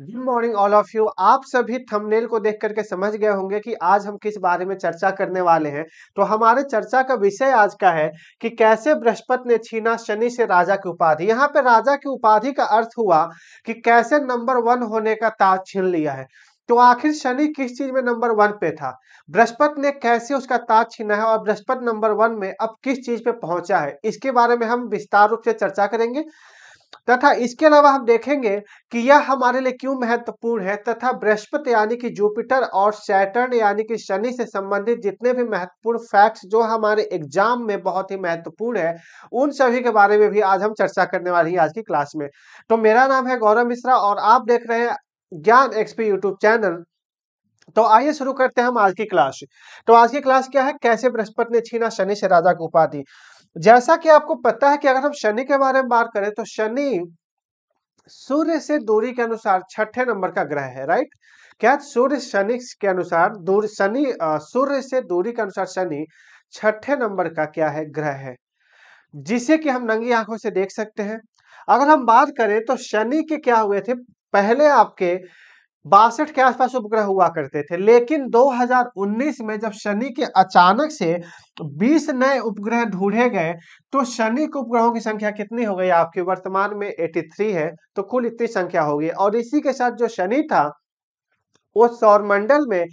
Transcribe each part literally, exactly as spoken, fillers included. Good morning all of you. आप सभी thumbnail को देख करके समझ गए होंगे कि आज हम किस बारे में चर्चा करने वाले हैं। तो हमारे चर्चा का विषय आज का है कि कैसे बृहस्पति ने छीना शनि से राजा की उपाधि। यहाँ पे राजा की उपाधि का अर्थ हुआ कि कैसे नंबर वन होने का ताज छीन लिया है। तो आखिर शनि किस चीज में नंबर वन पे था, बृहस्पति ने कैसे उसका ताज छीना है और बृहस्पति नंबर वन में अब किस चीज पे पहुंचा है, इसके बारे में हम विस्तार रूप से चर्चा करेंगे। तथा इसके अलावा हम देखेंगे कि यह हमारे लिए क्यों महत्वपूर्ण है तथा बृहस्पति यानी कि जुपिटर और सैटर्न यानी कि शनि से संबंधित जितने भी महत्वपूर्ण फैक्ट्स जो हमारे एग्जाम में बहुत ही महत्वपूर्ण है, उन सभी के बारे में भी आज हम चर्चा करने वाले हैं आज की क्लास में। तो मेरा नाम है गौरव मिश्रा और आप देख रहे हैं ज्ञान एक्सपी यूट्यूब चैनल। तो आइए शुरू करते हैं हम आज की क्लास। तो आज की क्लास क्या है, कैसे बृहस्पति ने छीना शनि से राजा की उपाधि। जैसा कि आपको पता है कि अगर हम शनि के बारे में बात करें तो शनि सूर्य से दूरी के अनुसार छठे नंबर का ग्रह है, राइट। क्या सूर्य शनि के अनुसार दूर शनि सूर्य से दूरी के अनुसार शनि छठे नंबर का क्या है, ग्रह है, जिसे कि हम नंगी आंखों से देख सकते हैं। अगर हम बात करें तो शनि के क्या हुए थे, पहले आपके बासठ के आसपास उपग्रह हुआ करते थे, लेकिन दो हज़ार उन्नीस में जब शनि के अचानक से बीस नए उपग्रह ढूंढे गए तो शनि के उपग्रहों की संख्या कितनी हो गई, आपकी वर्तमान में तिरासी है। तो कुल इतनी संख्या होगी और इसी के साथ जो शनि था वो सौरमंडल में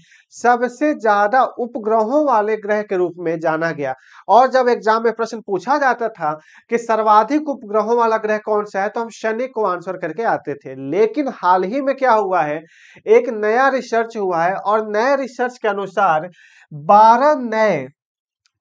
सबसे ज्यादा उपग्रहों वाले ग्रह के रूप में जाना गया। और जब एग्जाम में प्रश्न पूछा जाता था कि सर्वाधिक उपग्रहों वाला ग्रह कौन सा है तो हम शनि को आंसर करके आते थे। लेकिन हाल ही में क्या हुआ है, एक नया रिसर्च हुआ है और नए रिसर्च के अनुसार बारह नए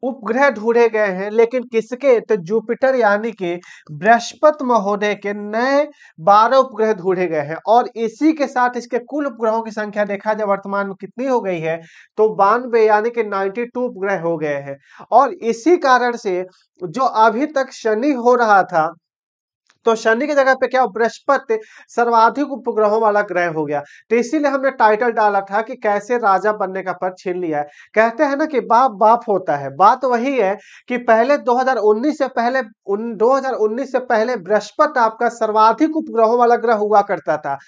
उपग्रह ढूंढे गए हैं, लेकिन किसके, तो जुपिटर यानी कि बृहस्पति महोदय के नए बारह उपग्रह ढूंढे गए हैं। और इसी के साथ इसके कुल उपग्रहों की संख्या देखा जाए वर्तमान में कितनी हो गई है तो बानवे यानी कि बानवे उपग्रह हो गए हैं। और इसी कारण से जो अभी तक शनि हो रहा था तो शनि की जगह पे क्या, बृहस्पति सर्वाधिक उपग्रहों वाला ग्रह हो गया। तो इसीलिए हमने टाइटल डाला था कि कैसे राजा बनने का पद छीन लिया है। कहते हैं ना कि बाप बाप होता है, बात वही है कि पहले दो हज़ार उन्नीस से पहले दो हज़ार उन्नीस से पहले बृहस्पति आपका सर्वाधिक उपग्रहों वाला ग्रह हुआ करता था,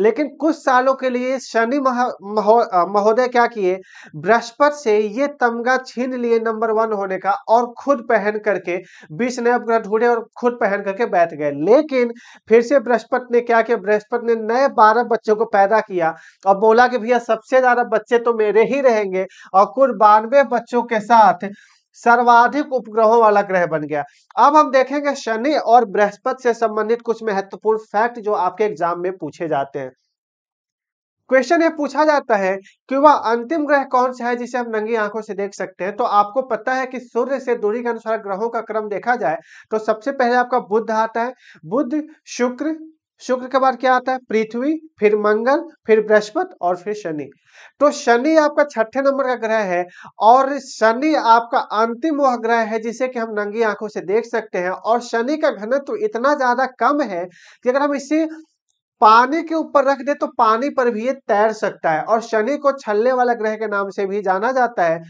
लेकिन कुछ सालों के लिए शनि महोदय क्या किए, बृहस्पति से ये तमगा छीन लिए नंबर वन होने का और खुद पहन करके बीस नए उपग्रह ढूंढे और खुद पहन करके बैठ गए। लेकिन फिर से बृहस्पति ने क्या किया, बृहस्पति ने नए बारह बच्चों को पैदा किया और बोला कि भैया सबसे ज्यादा बच्चे तो मेरे ही रहेंगे, और कुल बानवे बच्चों के साथ सर्वाधिक उपग्रहों वाला ग्रह बन गया। अब हम देखेंगे शनि और बृहस्पति से संबंधित कुछ महत्वपूर्ण फैक्ट जो आपके एग्जाम में पूछे जाते हैं। क्वेश्चन ये पूछा जाता है कि वह अंतिम ग्रह कौन सा है जिसे हम नंगी आंखों से देख सकते हैं। तो आपको पता है कि सूर्य से दूरी के अनुसार ग्रहों का क्रम देखा जाए तो सबसे पहले आपका बुध आता है, बुध, शुक्र, शुक्र के बाद क्या आता है, पृथ्वी, फिर मंगल, फिर बृहस्पति और फिर शनि। तो शनि आपका छठे नंबर का ग्रह है और शनि आपका अंतिम वह ग्रह है जिसे कि हम नंगी आंखों से देख सकते हैं। और शनि का घनत्व इतना ज्यादा कम है कि अगर हम इसे पानी के ऊपर रख दे तो पानी पर भी ये तैर सकता है। और शनि को छल्ले वाला ग्रह के नाम से भी जाना जाता है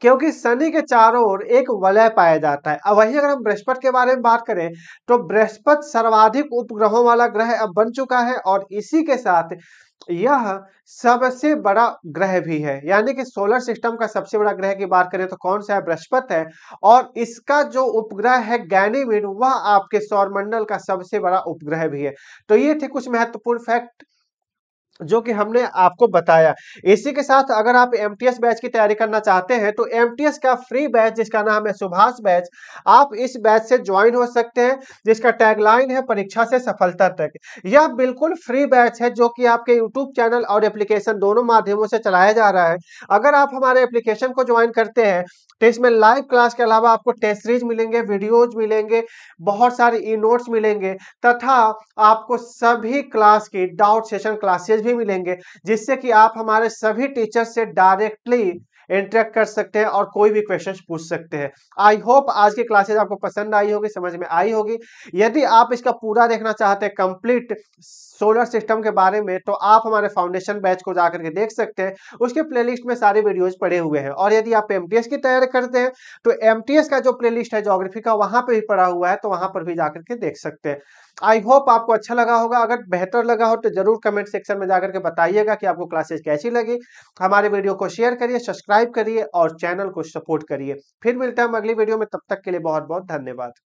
क्योंकि शनि के चारों ओर एक वलय पाया जाता है। अब वही अगर हम बृहस्पति के बारे में बात करें तो बृहस्पति सर्वाधिक उपग्रहों वाला ग्रह अब बन चुका है और इसी के साथ यह सबसे बड़ा ग्रह भी है, यानी कि सोलर सिस्टम का सबसे बड़ा ग्रह की बात करें तो कौन सा है, बृहस्पति है। और इसका जो उपग्रह है गैनीमेड, वह आपके सौरमंडल का सबसे बड़ा उपग्रह भी है। तो ये थे कुछ महत्वपूर्ण फैक्ट जो कि हमने आपको बताया। इसी के साथ अगर आप एमटीएस बैच की तैयारी करना चाहते हैं तो एमटीएस का फ्री बैच जिसका नाम है सुभाष बैच, आप इस बैच से ज्वाइन हो सकते हैं, जिसका टैगलाइन है परीक्षा से सफलता तक। यह बिल्कुल फ्री बैच है जो कि आपके यूट्यूब चैनल और एप्लीकेशन दोनों माध्यमों से चलाया जा रहा है। अगर आप हमारे एप्लीकेशन को ज्वाइन करते हैं तो इसमें लाइव क्लास के अलावा आपको टेस्ट सीरीज मिलेंगे, वीडियोज मिलेंगे, बहुत सारे ई नोट्स मिलेंगे तथा आपको सभी क्लास की डाउट सेशन क्लासेज मिलेंगे, जिससे कि आप हमारे सभी टीचर से डायरेक्टली इंटरेक्ट कर सकते हैं और कोई भी क्वेश्चन पूछ सकते हैं। आई होप आज की क्लासेज आपको पसंद आई होगी, समझ में आई होगी। यदि आप इसका पूरा देखना चाहते हैं कंप्लीट सोलर सिस्टम के बारे में तो आप हमारे फाउंडेशन बैच को जाकर के देख सकते हैं, उसके प्लेलिस्ट में सारे वीडियोज पड़े हुए हैं। और यदि आप एमटीएस की तैयारी करते हैं तो एमटीएस का जो प्लेलिस्ट है ज्योग्राफी का, वहां पर भी पड़ा हुआ है, तो वहां पर भी जाकर के देख सकते हैं। आई होप आपको अच्छा लगा होगा। अगर बेहतर लगा हो तो जरूर कमेंट सेक्शन में जाकर के बताइएगा कि आपको क्लासेस कैसी लगी। हमारे वीडियो को शेयर करिए, सब्सक्राइब करिए और चैनल को सपोर्ट करिए। फिर मिलते हैं हम अगली वीडियो में, तब तक के लिए बहुत बहुत धन्यवाद।